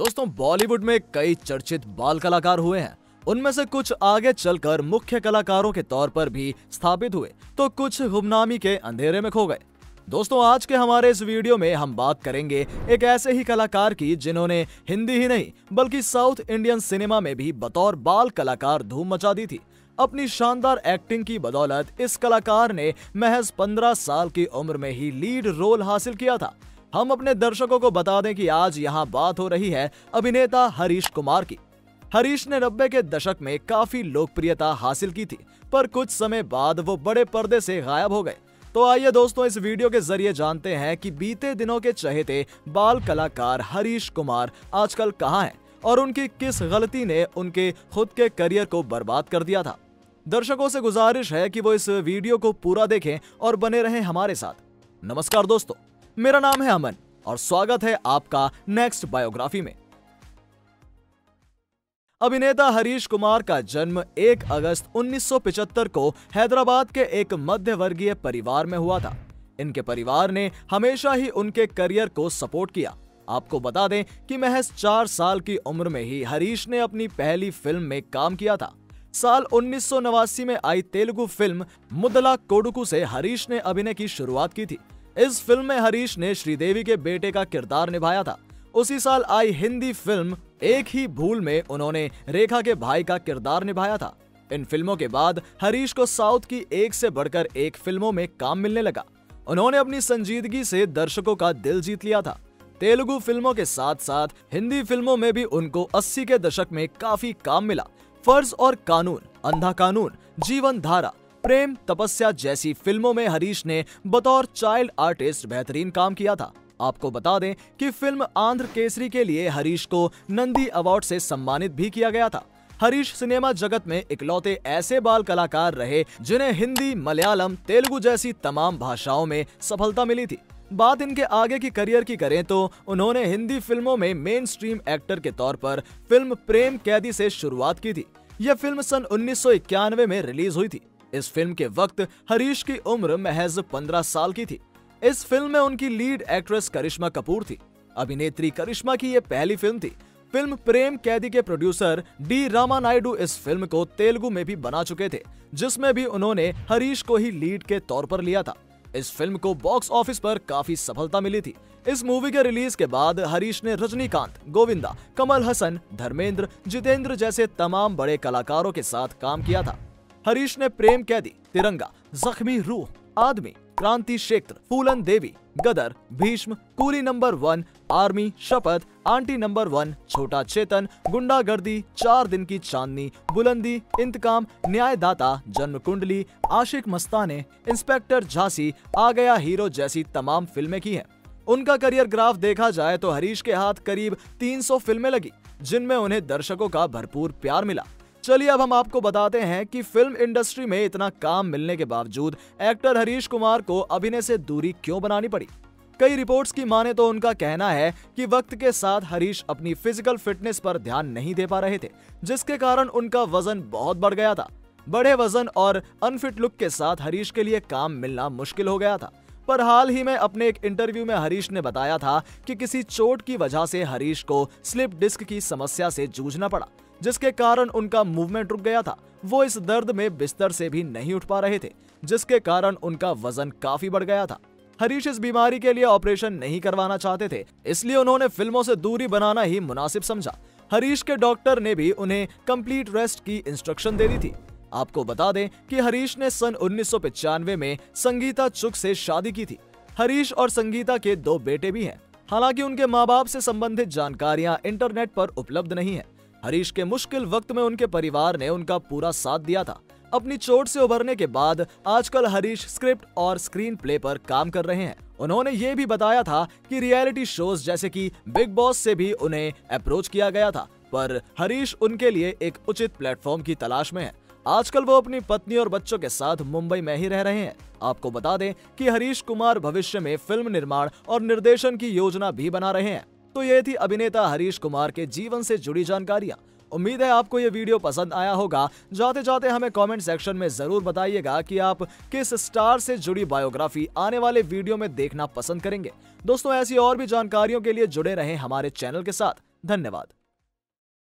दोस्तों बॉलीवुड में कई चर्चित बाल कलाकार हुए हैं, उनमें से कुछ आगे चलकर मुख्य कलाकारों के तौर पर भी स्थापित हुए तो कुछ गुमनामी के अंधेरे में खो गए। दोस्तों आज के हमारे इस वीडियो में हम बात करेंगे एक ऐसे ही कलाकार की जिन्होंने हिंदी ही नहीं बल्कि साउथ इंडियन सिनेमा में भी बतौर बाल कलाकार धूम मचा दी थी। अपनी शानदार एक्टिंग की बदौलत इस कलाकार ने महज 15 साल की उम्र में ही लीड रोल हासिल किया था। हम अपने दर्शकों को बता दें कि आज यहाँ बात हो रही है अभिनेता हरीश कुमार की। हरीश ने 90 के दशक में काफी लोकप्रियता हासिल की थी, पर कुछ समय बाद वो बड़े पर्दे से गायब हो गए। तो आइए दोस्तों इस वीडियो के जरिए जानते हैं कि बीते दिनों के चहेते बाल कलाकार हरीश कुमार आजकल कहाँ हैं और उनकी किस गलती ने उनके खुद के करियर को बर्बाद कर दिया था। दर्शकों से गुजारिश है कि वो इस वीडियो को पूरा देखें और बने रहें हमारे साथ। नमस्कार दोस्तों, मेरा नाम है अमन और स्वागत है आपका नेक्स्ट बायोग्राफी में। अभिनेता हरीश कुमार का जन्म 1 अगस्त 1975 को हैदराबाद के एक मध्यवर्गीय परिवार में हुआ था। इनके परिवार ने हमेशा ही उनके करियर को सपोर्ट किया। आपको बता दें कि महज 4 साल की उम्र में ही हरीश ने अपनी पहली फिल्म में काम किया था। साल 1989 में आई तेलुगु फिल्म मुदला कोडुकू से हरीश ने अभिनय की शुरुआत की थी। इस फिल्म में हरीश ने श्रीदेवी के बेटे का किरदार निभाया था। उसी साल आई हिंदी फिल्म एक ही भूल में उन्होंने रेखा के भाई का किरदार निभाया था। इन फिल्मों के बाद हरीश को साउथ की एक से बढ़कर एक फिल्मों में काम मिलने लगा। उन्होंने अपनी संजीदगी से दर्शकों का दिल जीत लिया था। तेलुगु फिल्मों के साथ साथ हिंदी फिल्मों में भी उनको 80 के दशक में काफी काम मिला। फर्ज और कानून, अंधा कानून, जीवन धारा, प्रेम, तपस्या जैसी फिल्मों में हरीश ने बतौर चाइल्ड आर्टिस्ट बेहतरीन काम किया था। आपको बता दें कि फिल्म आंध्र केसरी के लिए हरीश को नंदी अवार्ड से सम्मानित भी किया गया था। हरीश सिनेमा जगत में इकलौते ऐसे बाल कलाकार रहे जिन्हें हिंदी, मलयालम, तेलुगु जैसी तमाम भाषाओं में सफलता मिली थी। बात इनके आगे की करियर की करें तो उन्होंने हिंदी फिल्मों में मेन स्ट्रीम एक्टर के तौर पर फिल्म प्रेम कैदी से शुरुआत की थी। यह फिल्म सन 1991 में रिलीज हुई थी। इस फिल्म के वक्त हरीश की उम्र महज 15 साल की थी। इस फिल्म में उनकी लीड एक्ट्रेस करिश्मा कपूर थी। अभिनेत्री करिश्मा की यह पहली फिल्म थी। फिल्म प्रेम कैदी के प्रोड्यूसर डी रामा नायडू इस फिल्म को तेलुगु में भी बना चुके थे, जिसमें भी उन्होंने हरीश को ही लीड के तौर पर लिया था। इस फिल्म को बॉक्स ऑफिस पर काफी सफलता मिली थी। इस मूवी के रिलीज के बाद हरीश ने रजनीकांत, गोविंदा, कमल हसन, धर्मेंद्र, जितेंद्र जैसे तमाम बड़े कलाकारों के साथ काम किया था। हरीश ने प्रेम कैदी, तिरंगा, जख्मी रूह, Aadmi, Kranti Kshetra, Phoolan Devi, Gadar, Bhishma, coolie number 1, Army, Shapath, aunty number 1, Chhota Chetan, गुंडागर्दी, 4 दिन की चांदनी, बुलंदी, इंतकाम, न्यायदाता, जन्म कुंडली, आशिक मस्ताने, इंस्पेक्टर झांसी, आ गया हीरो जैसी तमाम फिल्में की हैं। उनका करियर ग्राफ देखा जाए तो हरीश के हाथ करीब 300 फिल्में लगी, जिनमें उन्हें दर्शकों का भरपूर प्यार मिला। चलिए अब हम आपको बताते हैं कि फिल्म इंडस्ट्री में इतना काम मिलने के बावजूद एक्टर हरीश कुमार को अभिनय से दूरी क्यों बनानी पड़ी। कई रिपोर्ट्स की माने तो उनका कहना है कि वक्त के साथ हरीश अपनी फिजिकल फिटनेस पर ध्यान नहीं दे पा रहे थे, जिसके कारण उनका वजन बहुत बढ़ गया था। बड़े वजन और अनफिट लुक के साथ हरीश के लिए काम मिलना मुश्किल हो गया था। पर हाल ही में अपने एक इंटरव्यू में हरीश ने बताया था कि किसी चोट की वजह से हरीश को स्लिप डिस्क की समस्या से जूझना पड़ा, जिसके कारण उनका मूवमेंट रुक गया था। वो इस दर्द में बिस्तर से भी नहीं उठ पा रहे थे, जिसके कारण उनका वजन काफी बढ़ गया था। हरीश इस बीमारी के लिए ऑपरेशन नहीं करवाना चाहते थे, इसलिए उन्होंने फिल्मों से दूरी बनाना ही मुनासिब समझा। हरीश के डॉक्टर ने भी उन्हें कंप्लीट रेस्ट की इंस्ट्रक्शन दे दी थी। आपको बता दें कि हरीश ने सन 1995 में संगीता चुग से शादी की थी। हरीश और संगीता के 2 बेटे भी हैं। हालांकि उनके माँ बाप से संबंधित जानकारियां इंटरनेट पर उपलब्ध नहीं है। हरीश के मुश्किल वक्त में उनके परिवार ने उनका पूरा साथ दिया था। अपनी चोट से उभरने के बाद आजकल हरीश स्क्रिप्ट और स्क्रीन प्ले पर काम कर रहे हैं। उन्होंने ये भी बताया था कि रियलिटी शोज जैसे कि बिग बॉस से भी उन्हें अप्रोच किया गया था, पर हरीश उनके लिए एक उचित प्लेटफॉर्म की तलाश में है। आजकल वो अपनी पत्नी और बच्चों के साथ मुंबई में ही रह रहे हैं। आपको बता दें कि हरीश कुमार भविष्य में फिल्म निर्माण और निर्देशन की योजना भी बना रहे हैं। तो ये थी अभिनेता हरीश कुमार के जीवन से जुड़ी जानकारियाँ। उम्मीद है आपको ये वीडियो पसंद आया होगा। जाते जाते हमें कमेंट सेक्शन में जरूर बताइएगा कि आप किस स्टार से जुड़ी बायोग्राफी आने वाले वीडियो में देखना पसंद करेंगे। दोस्तों ऐसी और भी जानकारियों के लिए जुड़े रहें हमारे चैनल के साथ। धन्यवाद।